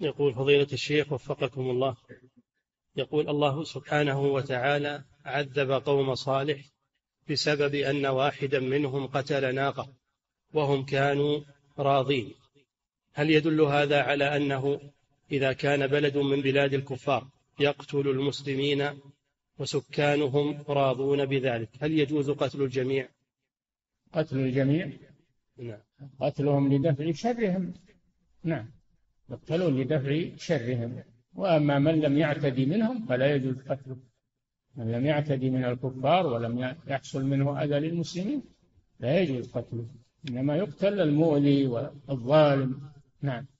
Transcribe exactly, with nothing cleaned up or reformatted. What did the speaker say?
يقول فضيلة الشيخ وفقكم الله، يقول الله سبحانه وتعالى عذب قوم صالح بسبب أن واحدا منهم قتل ناقة وهم كانوا راضين، هل يدل هذا على أنه إذا كان بلد من بلاد الكفار يقتل المسلمين وسكانهم راضون بذلك هل يجوز قتل الجميع؟ قتل الجميع؟ نعم، قتلهم لدفع شرهم. نعم، يقتلون لدفع شرهم. وأما من لم يعتدي منهم فلا يجوز قتله، من لم يعتدي من الكفار ولم يحصل منه أذى للمسلمين لا يجوز قتله، إنما يقتل المؤذي والظالم. نعم.